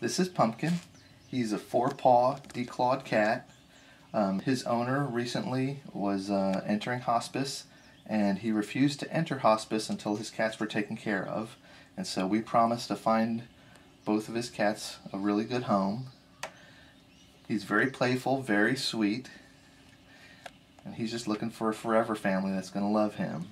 This is Pumpkin. He's a four-paw, declawed cat. His owner recently was entering hospice, and he refused to enter hospice until his cats were taken care of. And so we promised to find both of his cats a really good home. He's very playful, very sweet, and he's just looking for a forever family that's going to love him.